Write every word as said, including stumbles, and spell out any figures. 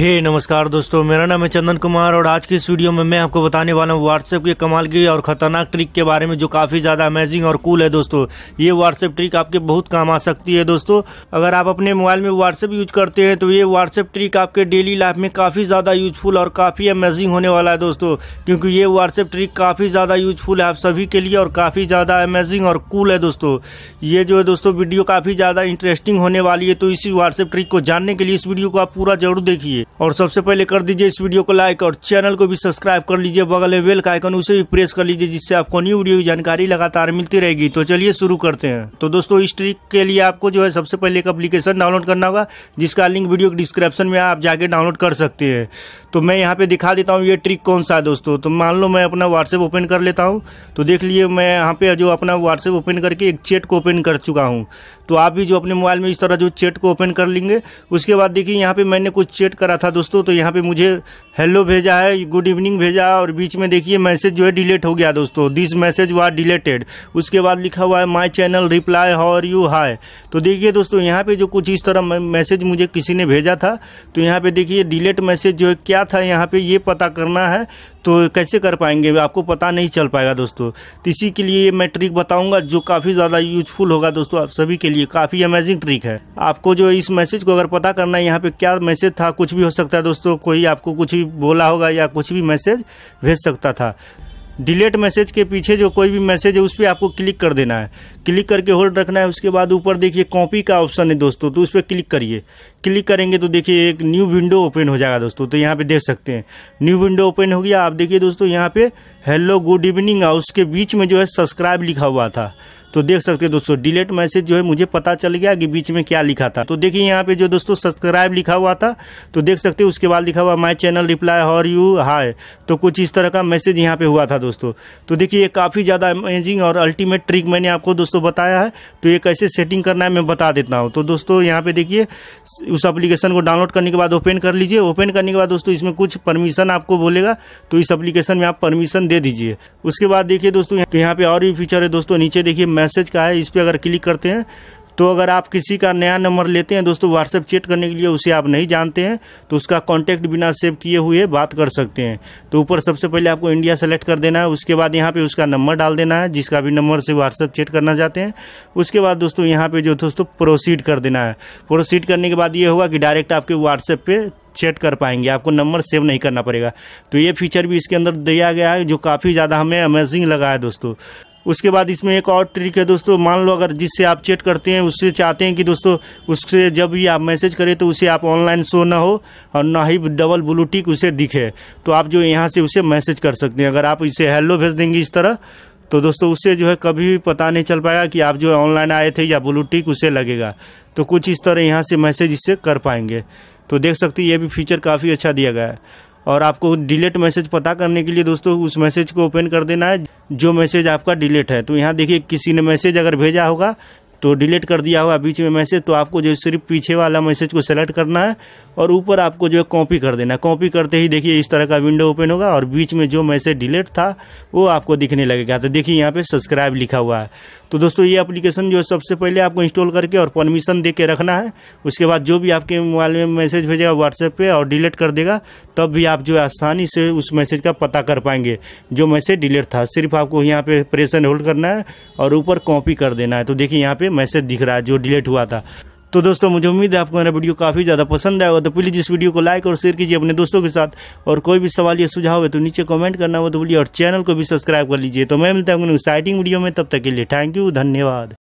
हे नमस्कार दोस्तों, मेरा नाम है चंदन कुमार और आज की इस वीडियो में मैं आपको बताने वाला हूँ व्हाट्सएप की कमाल की और ख़तरनाक ट्रिक के बारे में जो काफ़ी ज़्यादा अमेजिंग और कूल है दोस्तों। ये व्हाट्सएप ट्रिक आपके बहुत काम आ सकती है दोस्तों। अगर आप अपने मोबाइल में व्हाट्सएप यूज करते हैं तो ये व्हाट्सएप ट्रिक आपके डेली लाइफ में काफ़ी ज़्यादा यूजफुल और काफ़ी अमेजिंग होने वाला है दोस्तों, क्योंकि ये व्हाट्सएप ट्रिक काफ़ी ज़्यादा यूजफुल है आप सभी के लिए और काफ़ी ज़्यादा अमेजिंग और कूल है दोस्तों। ये जो है दोस्तों वीडियो काफ़ी ज़्यादा इंटरेस्टिंग होने वाली है, तो इसी व्हाट्सएप ट्रिक को जानने के लिए इस वीडियो को आप पूरा जरूर देखिए। और सबसे पहले कर दीजिए इस वीडियो को लाइक और चैनल को भी सब्सक्राइब कर लीजिए। बगल में बेल का आइकन उसे भी प्रेस कर लीजिए, जिससे आपको न्यू वीडियो की जानकारी लगातार मिलती रहेगी। तो चलिए शुरू करते हैं। तो दोस्तों इस ट्रिक के लिए आपको जो है सबसे पहले एक एप्लीकेशन डाउनलोड करना होगा, जिसका लिंक वीडियो के डिस्क्रिप्शन में आप जाके डाउनलोड कर सकते हैं। तो मैं यहाँ पर दिखा देता हूँ ये ट्रिक कौन सा है दोस्तों। तो मान लो मैं अपना व्हाट्सएप ओपन कर लेता हूँ। तो देख लीजिए मैं यहाँ पर जो अपना व्हाट्सएप ओपन करके एक चैट को ओपन कर चुका हूँ। तो आप भी जो अपने मोबाइल में इस तरह जो चैट को ओपन कर लेंगे। उसके बाद देखिए यहाँ पर मैंने कुछ चैट करा था दोस्तों। तो यहाँ पे मुझे हेलो भेजा है, गुड इवनिंग भेजा और बीच में देखिए मैसेज जो है डिलीट हो गया दोस्तों। This message was deleted. उसके बाद लिखा हुआ है my channel reply how are you hi. तो देखिए दोस्तों यहाँ पे जो कुछ इस तरह मैसेज मुझे किसी ने भेजा था। तो यहाँ पे देखिए डिलीट मैसेज जो है क्या था यहाँ पे ये पता करना है, तो कैसे कर पाएंगे आपको पता नहीं चल पाएगा दोस्तों। तो इसी के लिए मैं ट्रिक बताऊंगा जो काफ़ी ज़्यादा यूजफुल होगा दोस्तों, आप सभी के लिए काफ़ी अमेजिंग ट्रिक है। आपको जो इस मैसेज को अगर पता करना है यहाँ पे क्या मैसेज था, कुछ भी हो सकता है दोस्तों। कोई आपको कुछ भी बोला होगा या कुछ भी मैसेज भेज सकता था। डिलीट मैसेज के पीछे जो कोई भी मैसेज है उस पर आपको क्लिक कर देना है, क्लिक करके होल्ड रखना है। उसके बाद ऊपर देखिए कॉपी का ऑप्शन है दोस्तों, तो उस पर क्लिक करिए। क्लिक करेंगे तो देखिए एक न्यू विंडो ओपन हो जाएगा दोस्तों। तो यहाँ पे देख सकते हैं न्यू विंडो ओपन हो गया। आप देखिए दोस्तों यहाँ पे हेलो गुड इवनिंग और उसके बीच में जो है सब्सक्राइब लिखा हुआ था। तो देख सकते हैं दोस्तों डिलीट मैसेज जो है मुझे पता चल गया कि बीच में क्या लिखा था। तो देखिए यहाँ पे जो दोस्तों सब्सक्राइब लिखा हुआ था, तो देख सकते हैं उसके बाद लिखा हुआ my channel reply how are you hi. तो कुछ इस तरह का मैसेज यहाँ पे हुआ था दोस्तों। तो देखिए ये काफ़ी ज़्यादा अमेजिंग और अल्टीमेट ट्रिक मैंने आपको दोस्तों बताया है। तो ये कैसे सेटिंग करना है मैं बता देता हूँ। तो दोस्तों यहाँ पर देखिए उस एप्लीकेशन को डाउनलोड करने के बाद ओपन कर लीजिए। ओपन करने के बाद दोस्तों इसमें कुछ परमिशन आपको बोलेगा, तो इस एप्लीकेशन में आप परमिशन दे दीजिए। उसके बाद देखिए दोस्तों तो यहाँ पर और भी फीचर है दोस्तों। नीचे देखिए मैसेज का है, इस पर अगर क्लिक करते हैं तो अगर आप किसी का नया नंबर लेते हैं दोस्तों व्हाट्सएप चैट करने के लिए, उसे आप नहीं जानते हैं, तो उसका कांटेक्ट बिना सेव किए हुए बात कर सकते हैं। तो ऊपर सबसे पहले आपको इंडिया सेलेक्ट कर देना है। उसके बाद यहाँ पे उसका नंबर डाल देना है, जिसका भी नंबर से व्हाट्सएप चैट करना चाहते हैं। उसके बाद दोस्तों यहाँ पर जो दोस्तों प्रोसीड कर देना है। प्रोसीड करने के बाद ये होगा कि डायरेक्ट आपके व्हाट्सएप पर चैट कर पाएंगे, आपको नंबर सेव नहीं करना पड़ेगा। तो ये फीचर भी इसके अंदर दिया गया है, जो काफ़ी ज़्यादा हमें अमेजिंग लगा है दोस्तों। उसके बाद इसमें एक और ट्रिक है दोस्तों। मान लो अगर जिससे आप चैट करते हैं उससे चाहते हैं कि दोस्तों उससे जब भी आप मैसेज करें तो उसे आप ऑनलाइन शो ना हो और ना ही डबल ब्लू टिक उसे दिखे, तो आप जो यहाँ से उसे मैसेज कर सकते हैं। अगर आप इसे हेलो भेज देंगे इस तरह, तो दोस्तों उससे जो है कभी भी पता नहीं चल पाएगा कि आप जो है ऑनलाइन आए थे या ब्लू टिक उसे लगेगा। तो कुछ इस तरह यहाँ से मैसेज इससे कर पाएंगे। तो देख सकते ये भी फीचर काफ़ी अच्छा दिया गया है। और आपको डिलीट मैसेज पता करने के लिए दोस्तों उस मैसेज को ओपन कर देना है जो मैसेज आपका डिलीट है। तो यहाँ देखिए किसी ने मैसेज अगर भेजा होगा तो डिलीट कर दिया होगा बीच में मैसेज, तो आपको जो सिर्फ पीछे वाला मैसेज को सेलेक्ट करना है और ऊपर आपको जो है कॉपी कर देना है। कॉपी करते ही देखिए इस तरह का विंडो ओपन होगा और बीच में जो मैसेज डिलीट था वो आपको दिखने लगेगा। तो देखिए यहाँ पे सब्सक्राइब लिखा हुआ है। तो दोस्तों ये एप्लीकेशन जो है सबसे पहले आपको इंस्टॉल करके और परमिशन दे के रखना है। उसके बाद जो भी आपके मोबाइल में मैसेज भेजेगा व्हाट्सएप पे और डिलीट कर देगा, तब भी आप जो है आसानी से उस मैसेज का पता कर पाएंगे जो मैसेज डिलीट था। सिर्फ आपको यहाँ पे प्रेस एंड होल्ड करना है और ऊपर कॉपी कर देना है। तो देखिए यहाँ पे मैसेज दिख रहा है जो डिलीट हुआ था। तो दोस्तों मुझे उम्मीद है आपको मेरा वीडियो काफ़ी ज़्यादा पसंद आएगा। तो प्लीज़ इस वीडियो को लाइक और शेयर कीजिए अपने दोस्तों के साथ। और कोई भी सवाल या सुझाव है तो नीचे कमेंट करना हो तो बोलिए और चैनल को भी सब्सक्राइब कर लीजिए। तो मैं मिलता हूँ एक्साइटिंग वीडियो में, तब तक के लिए थैंक यू, धन्यवाद।